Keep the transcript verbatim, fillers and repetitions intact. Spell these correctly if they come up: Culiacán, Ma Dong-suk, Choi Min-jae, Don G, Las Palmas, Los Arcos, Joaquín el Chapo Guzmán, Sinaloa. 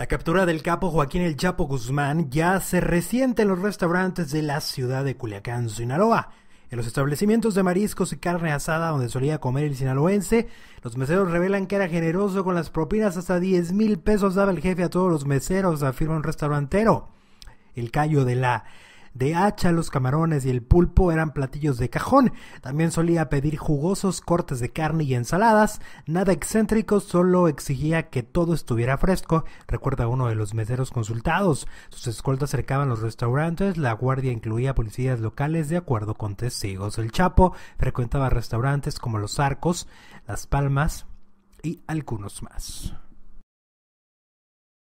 La captura del capo Joaquín el Chapo Guzmán ya se resiente en los restaurantes de la ciudad de Culiacán, Sinaloa. En los establecimientos de mariscos y carne asada donde solía comer el sinaloense, los meseros revelan que era generoso con las propinas, hasta diez mil pesos daba el jefe a todos los meseros, afirma un restaurantero. El callo de la de hacha, los camarones y el pulpo eran platillos de cajón. También solía pedir jugosos cortes de carne y ensaladas, nada excéntrico, solo exigía que todo estuviera fresco, recuerda uno de los meseros consultados. Sus escoltas cercaban los restaurantes, la guardia incluía policías locales de acuerdo con testigos. El Chapo frecuentaba restaurantes como Los Arcos, Las Palmas y algunos más.